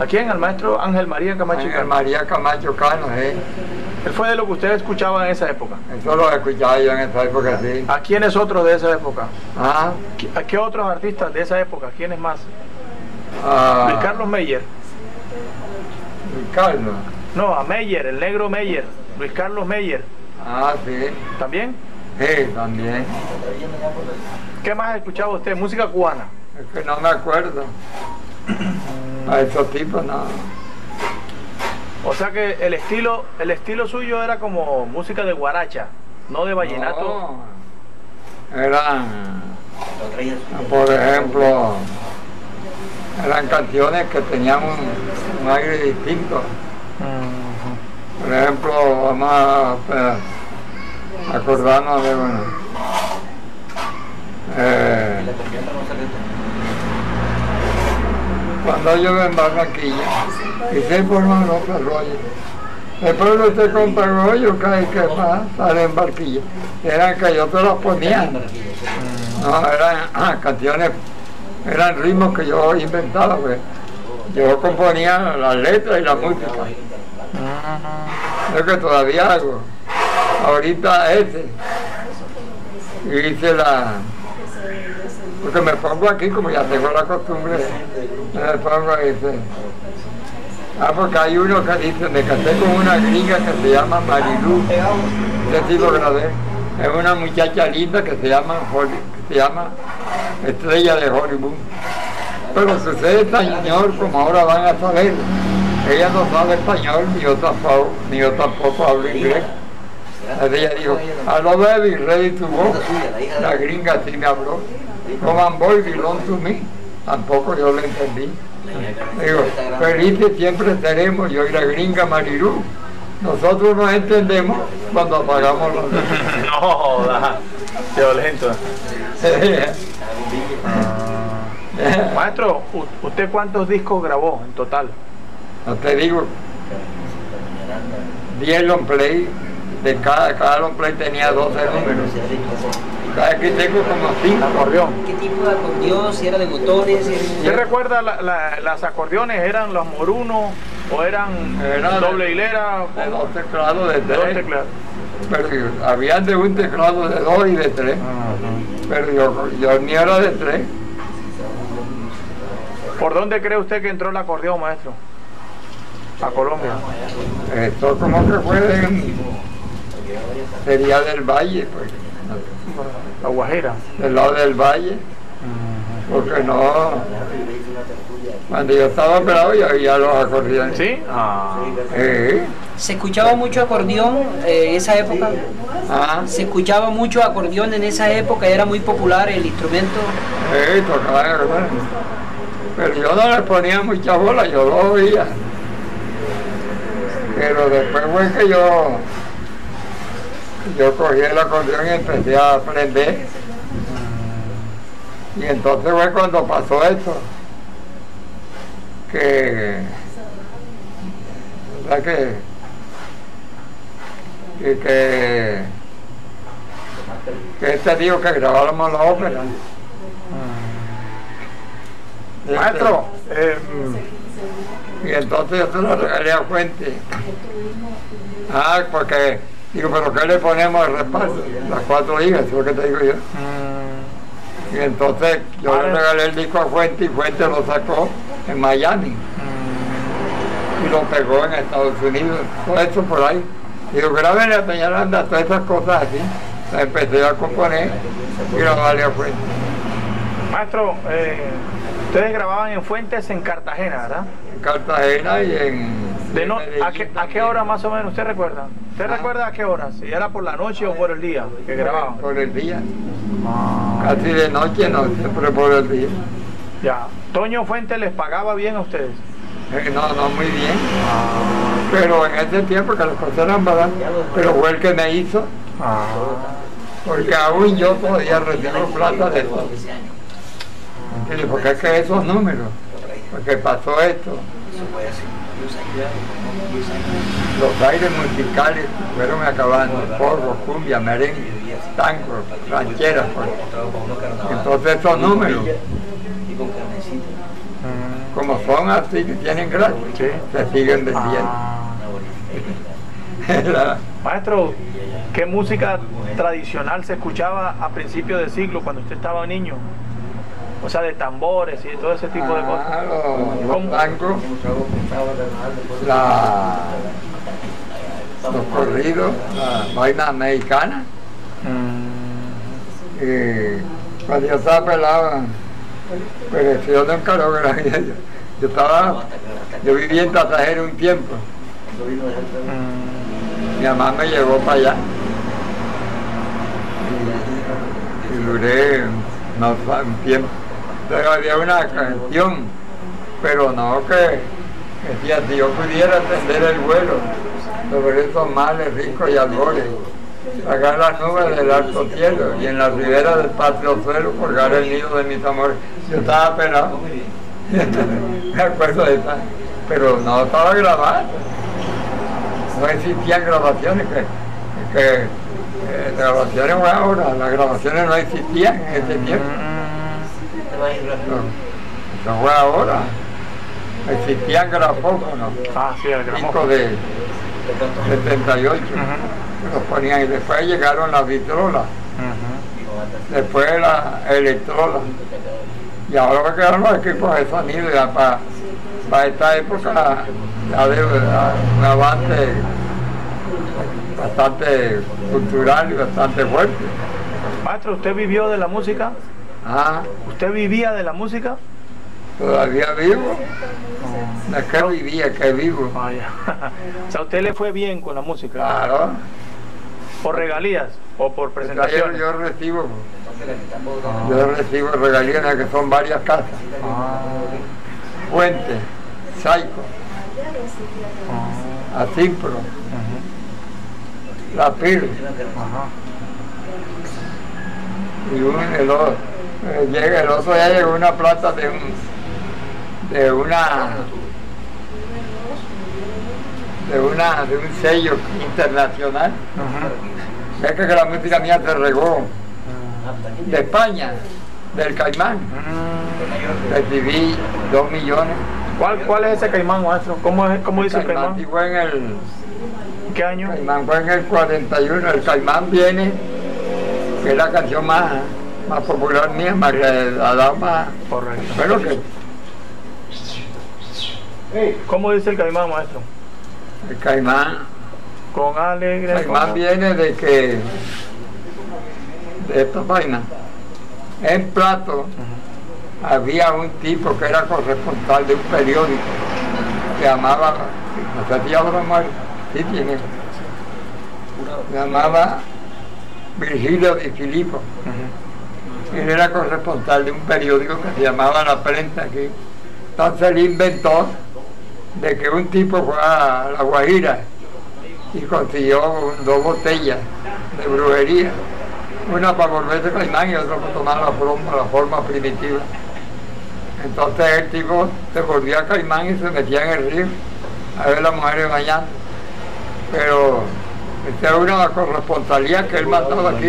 ¿A quién? Al maestro Ángel María Camacho. Ángel María Camacho Cano, sí. ¿Él fue de lo que usted escuchaba en esa época? Eso lo escuchaba yo en esa época, sí. ¿A quiénes otros de esa época? ¿Ah? ¿A qué otros artistas de esa época? ¿Quiénes más? Ah. Luis Carlos Meyer. ¿Luis Carlos? No, a Meyer, el negro Meyer. Luis Carlos Meyer. Ah, sí. ¿También? Sí, también. ¿Qué más escuchaba usted? ¿Música cubana? Es que no me acuerdo. A esos tipos, no. O sea que el estilo suyo era como música de guaracha, no de vallenato. No, por ejemplo, eran canciones que tenían un aire distinto. Por ejemplo, vamos a acordarnos de bueno. Cuando yo en Barranquilla, y se forman los arroyos. El pueblo se compra arroyos, cae que más, sale en barquilla. Eran que yo te los ponía. No, eran canciones, eran ritmos que yo inventaba, pues. Yo componía las letras y la música. Lo que todavía hago. Ahorita hice la... Porque me pongo aquí, como ya tengo la costumbre, me pongo ese. Ah, porque hay uno que dice, me casé con una gringa que se llama Marilú, que sí lo grabé. Es una muchacha linda que se llama Estrella de Hollywood. Pero sucede señor, como ahora van a saber, ella no sabe español, ni yo tampoco hablo inglés. Ella dijo, hello baby, ready to go. La gringa sí me habló. Come on boy, belong to me. Tampoco yo lo entendí. Digo, felices siempre seremos, yo y la gringa Marilú. Nosotros nos entendemos cuando apagamos los... No jodas, violento. Maestro, ¿usted cuántos discos grabó en total? No te digo, 10 long play. De cada long play tenía 12 números. Aquí tengo como 5. Acordeón. ¿Qué tipo de acordeón? ¿Si era de botones? ¿Usted recuerda las acordeones? ¿Eran los morunos o eran doble hilera? De dos teclados, de tres. Pero había de un teclado de 2 y de 3. Pero yo ni era de 3. ¿Por dónde cree usted que entró el acordeón, maestro? A Colombia. Esto como que fue sería del Valle, pues. La Guajira. Del lado del Valle. Porque no. Cuando yo estaba operado yo oía los acordeones. ¿Sí? Ah. ¿Sí? ¿Se escuchaba mucho acordeón en esa época? Ah. ¿Se escuchaba mucho acordeón en esa época? ¿Era muy popular el instrumento? Sí, tocaban acordeón. Pero yo no le ponía mucha bola, yo lo oía. Pero después fue que yo cogí el acordeón y empecé a aprender. Y entonces fue cuando pasó esto. Que este dijo que grabáramos la ópera. Maestro, y entonces yo se lo regalé a Fuentes. Ah, porque... Digo, pero ¿qué le ponemos al respaldo? Las 4 hijas, es lo que te digo yo. Y entonces yo le regalé el disco a Fuentes y Fuentes lo sacó en Miami. Y lo pegó en Estados Unidos, todo eso por ahí. Digo, grábenle a Peñaranda, todas esas cosas así. La empecé a componer y grabarle a Fuentes. Maestro, ustedes grababan en Fuentes en Cartagena, ¿verdad? En Cartagena y en... ¿A qué hora más o menos usted recuerda? ¿Usted recuerda a qué hora? ¿Si era por la noche o por el día que grababan? Por el día. Casi de noche no, siempre por el día. Ya. ¿Toño Fuentes les pagaba bien a ustedes? No, muy bien. Pero en ese tiempo que los costaron barato, pero fue el que me hizo. Porque aún yo todavía recibo plata de todo. ¿Entiendes? Porque es que esos números, porque pasó esto. Los aires musicales fueron acabando, porro, cumbia, merengue, tango, rancheras, pues. Entonces esos números. como son así que tienen gracia, sí, se siguen vendiendo. Maestro, ¿qué música tradicional se escuchaba a principios del siglo cuando usted estaba niño? O sea, de tambores y todo ese tipo de cosas. Los tangos, los corridos, la vaina mexicana. Y cuando yo estaba pelado, pues yo nunca lo grabé. Yo vivía en Cartagena un tiempo. Mi mamá me llevó para allá y duré un tiempo. Entonces había una canción, pero no que si así yo pudiera atender el vuelo sobre esos mares ricos y albores, sacar las nubes del alto cielo y en la ribera del patrio suelo colgar el nido de mis amores. Yo estaba penado, me acuerdo de esa, pero no estaba grabada. No existían grabaciones, grabaciones ahora, las grabaciones no existían en ese tiempo. Eso fue ahora. Existían grafófonos, discos de 78, los ponían y después llegaron las vitrolas, después las electrolas, y ahora quedaron los equipos de sonido. Ya para esta época había un avance bastante cultural y bastante fuerte. Maestro, ¿usted vivió de la música? Ah. ¿Usted vivía de la música? Todavía vivo. No. Es que vivía, que vivo. O sea, ¿usted le fue bien con la música? Claro. ¿Por regalías o por presentaciones? Yo recibo regalías que son varias casas. Fuentes, SAICO, Asimpro, La PIR, y el otro ya llegó una plata de un sello internacional. Es que la música mía se regó de España, del Caimán. Recibí 2 millones. ¿Cuál es ese Caimán, maestro? ¿Cómo dice Caimán? El Caimán fue en el... ¿Qué año? Caimán fue en el 41. El Caimán viene, que es la canción más popular mía, más que la dama. Correcto. ¿Cómo dice el Caimán, maestro? El Caimán... Con alegre... El Caimán viene de que... de esta vaina. En Plato había un tipo que era corresponsal de un periódico que llamaba, no sé si ahora muerto, sí tiene, llamaba Virgilio de Filipo. Él era corresponsal de un periódico que se llamaba La Prensa aquí. Entonces él inventó de que un tipo fue a La Guajira y consiguió 2 botellas de brujería. Una para volverse caimán y otra para tomar la forma primitiva. Entonces el tipo se volvía caimán y se metía en el río a ver las mujeres bañando. Pero esta es una corresponsalía que él mataba aquí.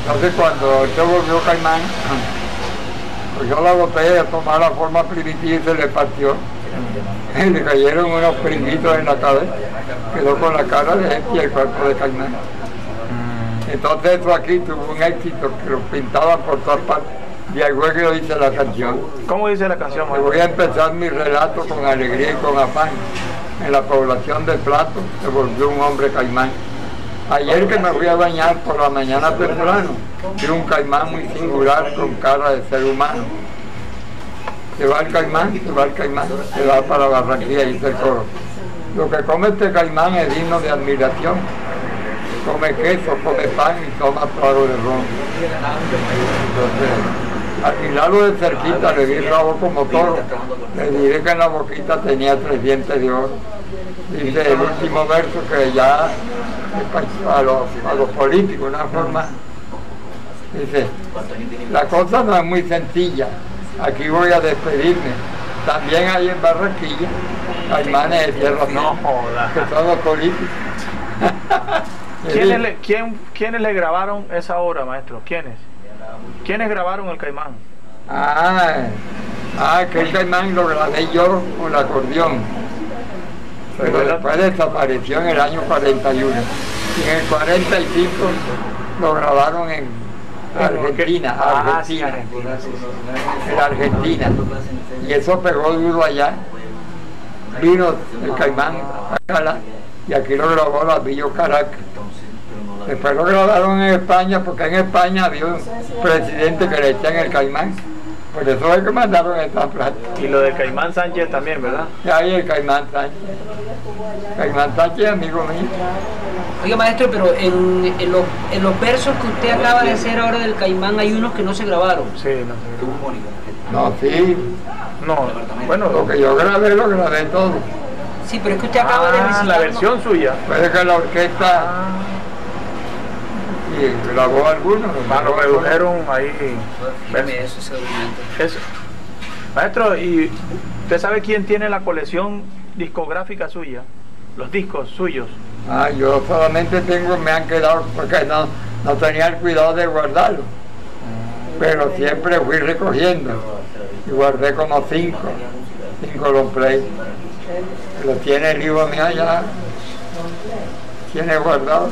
Entonces cuando se volvió caimán, pues yo la botella a tomar la forma primitiva y se le partió. Y le cayeron unos pringuitos en la cabeza. Quedó con la cara de gente y el cuerpo de caimán. Entonces esto aquí tuvo un éxito que lo pintaban por todas partes y al hueco dice la canción. ¿Cómo dice la canción? Voy a empezar mi relato con alegría y con afán. En la población de Plato se volvió un hombre caimán. Ayer que me fui a bañar por la mañana temprano, vi un caimán muy singular con cara de ser humano. Se va el caimán, se va el caimán, se va para Barranquilla, dice el coro. Lo que come este caimán es digno de admiración. Come queso, come pan y toma trago de ron. Entonces, al mirarlo de cerquita le vi el rabo como toro, le diré que en la boquita tenía 3 dientes de oro. Dice el último verso que ya a los políticos, una forma. Dice, la cosa no es muy sencilla, aquí voy a despedirme. También hay en Barranquilla caimanes de tierra, que son los políticos. ¿Quiénes le grabaron esa obra, maestro? ¿Quiénes grabaron el Caimán? Aquel caimán lo grabé yo con el acordeón, pero después desapareció en el año 41, y en el 45 lo grabaron en Argentina, y eso pegó duro allá. Vino el caimán a Cala y aquí lo grabó la Villa Caracas. Después lo grabaron en España, porque en España había un presidente que le decían el caimán. Por eso es que mandaron esta plata. Y lo del caimán Sánchez también, ¿verdad? Ahí el caimán Sánchez. Caimán Sánchez, amigo mío. Oiga, maestro, pero en los versos que usted acaba de hacer ahora del caimán hay unos que no se grabaron. Sí, no se grabaron. No, sí. No, bueno, lo que yo grabé, lo grabé todo. Sí, pero es que usted acaba de recitar la versión suya. Puede que la orquesta... Y grabó algunos, hermano, redujeron ahí. Eso. Maestro, ¿y usted sabe quién tiene la colección discográfica suya? Los discos suyos. Ah, yo solamente tengo, me han quedado porque no tenía el cuidado de guardarlos. Pero siempre fui recogiendo. Y guardé como cinco long play. Los tiene Ribonia ya. Tiene guardado.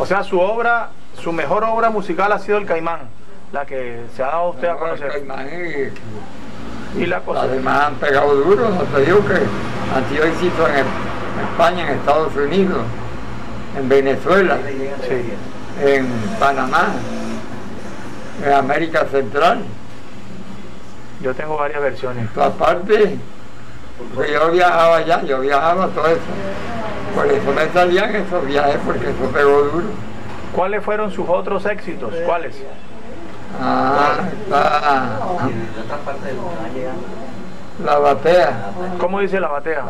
O sea, su obra, su mejor obra musical ha sido el caimán, la que se ha dado usted a conocer. El caimán y la cosa. Además han pegado duro, no te digo que han sido exitosos en España, en Estados Unidos, en Venezuela, sí, en Panamá, en América Central. Yo tengo varias versiones. Aparte, porque yo viajaba allá, yo viajaba todo eso. Por eso me salían esos viajes, porque eso pegó duro. ¿Cuáles fueron sus otros éxitos? ¿Cuáles? La batea. ¿Cómo dice la batea?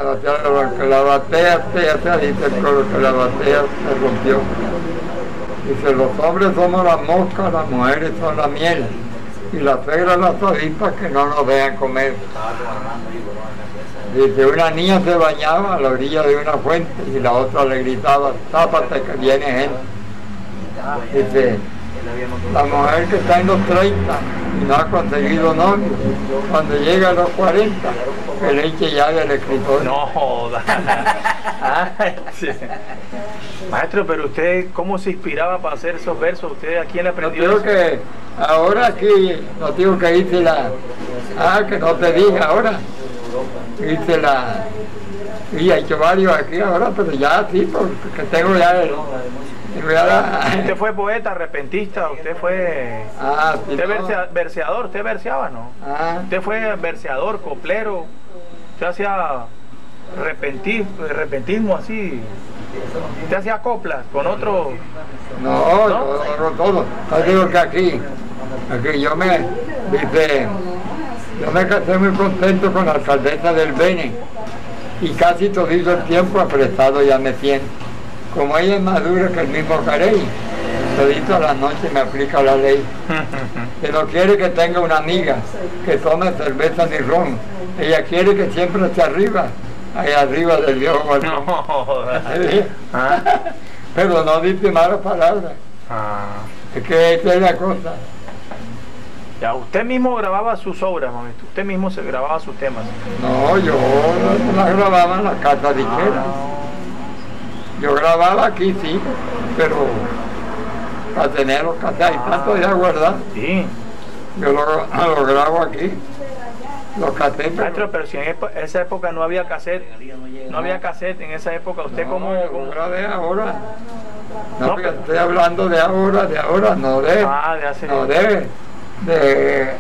La batea, ya se dice el coro, que la batea se rompió. Dice, los hombres somos las moscas, las mujeres son la miel, y las suegras las avispas que no nos dejan comer. Dice, una niña se bañaba a la orilla de una fuente y la otra le gritaba, tápate que viene gente. Dice, la mujer que está en los 30 y no ha conseguido novio, cuando llega a los 40, que le eche ya del escritor. No joda. Sí. Maestro, pero usted, ¿cómo se inspiraba para hacer esos versos? ¿Usted a quién le aprendió eso? Que ahora aquí, no tengo que irse la... Ah, que no te dije ahora. Hice la... Y he hecho varios aquí ahora, pero ya sí, porque tengo ya el... Usted fue poeta, repentista, usted fue... Ah, sí, usted verseador, usted verseaba, ¿no? Ah. Usted fue verseador, coplero, usted hacía repentismo así, usted hacía coplas con otro... No, todo, yo digo que aquí yo me... Dice... Yo me casé muy contento con la alcaldesa del Bene y casi todo el tiempo apresado ya me siento. Como ella es más dura que el mismo Carey, todito la noche me aplica la ley. Que no quiere que tenga una amiga que tome cerveza ni ron. Ella quiere que siempre esté arriba, ahí arriba del Dios. No, ¿sí? ¿Ah? Pero no dice malas palabras. Ah. Es que esa es la cosa. Ya, usted mismo grababa sus obras, maestro. Usted mismo se grababa sus temas. No, yo las grababa en la casa disquera. Yo grababa aquí, sí, pero para tener los cassettes y tanto ya guardar. Sí. Yo lo grabo aquí. Los cassettes. Maestro, pero si en esa época no había cassette, no había cassette en esa época, usted no, como... Yo grabé ahora. No, pero estoy hablando de ahora, no de... Ah, de hace... No de...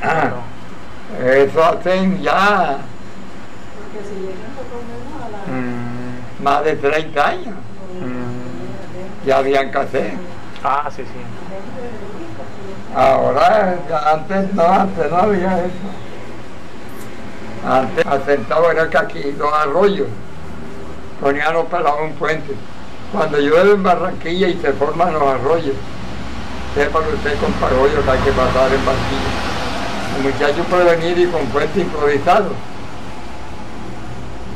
eso hacen ya más de 30 años. Ya habían cassette. Ah, sí, sí. Ahora, antes no había eso. Antes asentado era que aquí los arroyos ponían los pelados un puente. Cuando llueve en Barranquilla y se forman los arroyos, sepa que usted con parollos hay que pasar en Barranquilla. El muchacho puede venir y con puente improvisado.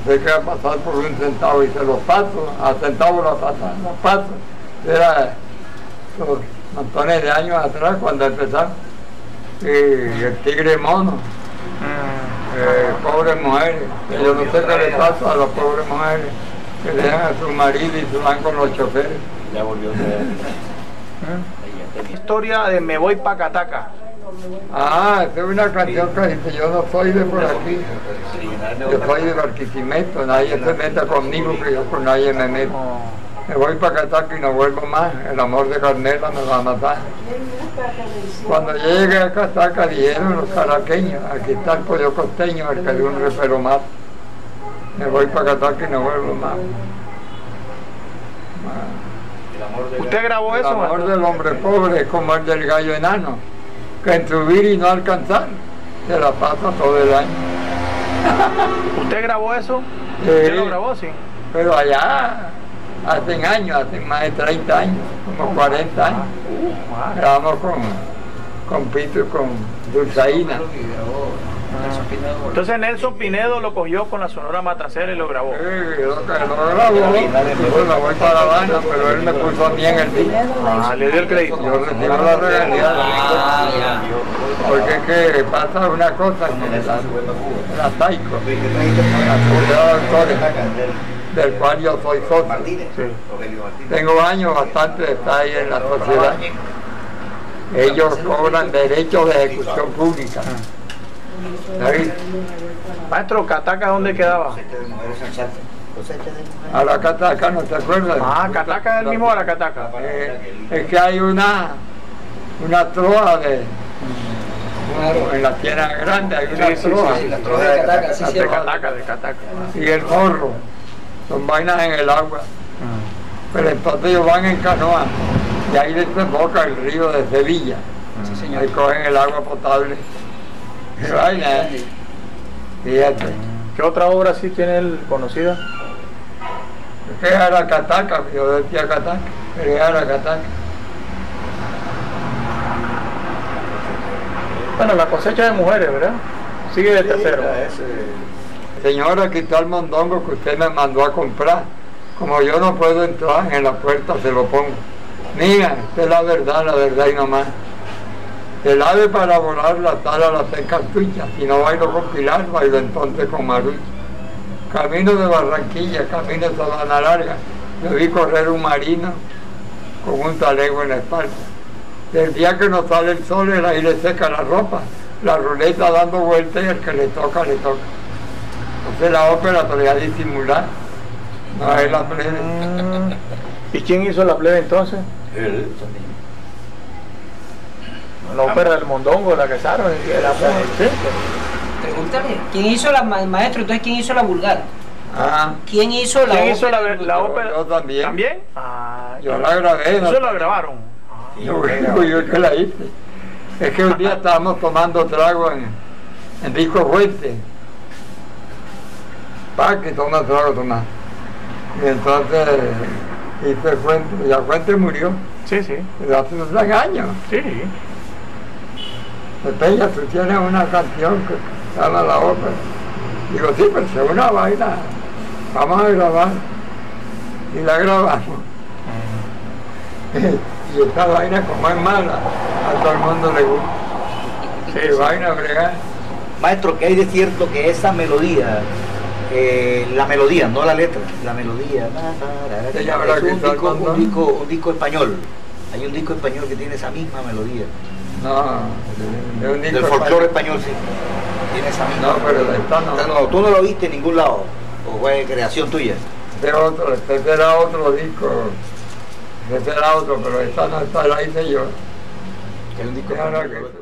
Usted que va a pasar por un centavo y se los paso, a centavo los paso. Era los montones de años atrás cuando empezamos. Y el tigre mono. pobres mujeres, que yo no sé qué le pasa a las pobres mujeres que dejan a su marido y se van con los choferes. Ya volvió a tener. Historia de Me Voy Pa' Cataca. Ah, esa es una canción que dice, yo no soy de por aquí, yo soy de Barquisimeto, nadie se meta conmigo, que yo con nadie me meto. Me voy para Cataca y no vuelvo más, el amor de Carmela me va a matar. Cuando yo llegué a Cataca dijeron los caraqueños, aquí está el pollo costeño, el que de un repero más. Me voy para Cataca y no vuelvo más. ¿Usted grabó eso? El amor del hombre pobre es como el del gallo enano, que en subir y no alcanzar, se la pasa todo el año. ¿Usted grabó eso? Sí. ¿Usted lo grabó, sí? Pero allá, hace años, hace más de 30 años, como 40 años. Grabamos con Pito y con Dulzaína. Entonces Nelson Pinedo lo cogió con la Sonora Matancera y lo grabó. Sí, lo grabó, yo la voy para La Habana, pero él me puso a mí en el disco. Ah, le dio el crédito. Yo recibo la realidad. Porque es que pasa una cosa que la SAICO, la Asociación de Autores, del cual yo soy socio. Sí. Tengo años bastante de estar ahí en la sociedad. Ellos cobran derechos de ejecución pública. David. Maestro, ¿Cataca dónde quedaba? Aracataca, ¿no te acuerdas? Ah, Cataca es el mismo Aracataca. Es que hay una troja de... en la tierra grande hay una troja. Sí, la troja de Cataca, sí, de Cataca, de Cataca. Y el morro, son vainas en el agua. Pero entonces ellos van en canoa y ahí desemboca el río de Sevilla. Ahí cogen el agua potable. Fíjate. ¿Qué otra obra así tiene él conocida? Es que Aracataca, yo decía Cataca, pero es Aracataca. Bueno, la cosecha de mujeres, ¿verdad? Sigue de tercero. Señora, aquí está el mondongo que usted me mandó a comprar. Como yo no puedo entrar, en la puerta se lo pongo. Mira, esta es la verdad y no más. El ave para volar la tala la seca tuya, si no bailo con Pilar, bailo entonces con Marucha. Camino de Barranquilla, camino de Sabana Larga, yo vi correr un marino con un talego en la espalda. El día que no sale el sol, el aire seca la ropa, la ruleta dando vueltas y el que le toca, le toca. Entonces la ópera todavía disimular, no es la plebe. ¿Y quién hizo la plebe entonces? Él. La ópera del mondongo, la que sacaron. ¿Sí? Pregúntale, ¿quién hizo la maestro? Entonces, ¿quién hizo la vulgar? Ajá. ¿Quién hizo la ¿Quién ópera? Hizo la ópera? Yo también. ¿También? Ah, yo la grabé. ¿Eso la grabaron? Yo que la hice. Es que un día estábamos tomando trago en Discos Fuentes. Pa' que toma trago, toma. Y entonces hice Fuentes. Ya Fuentes murió. Sí, sí. Pero hace unos años. Sí. Peña, tú tienes una canción que sale la ópera. Digo, sí, pero es una vaina, vamos a grabar. Y la grabamos. Y esta vaina, como es mala, a todo el mundo le gusta. Sí, vaina bregada. Maestro, ¿qué hay de cierto que esa melodía, la melodía, no la letra, la melodía, es un disco español? Hay un disco español que tiene esa misma melodía. No, de un disco del folclore español, sí. Tiene esa misma. No, pero esta no. No, tú no lo viste en ningún lado. ¿O fue creación tuya? Este era otro disco. Este era otro, pero esta no, esta la hice yo. ¿Qué es un disco?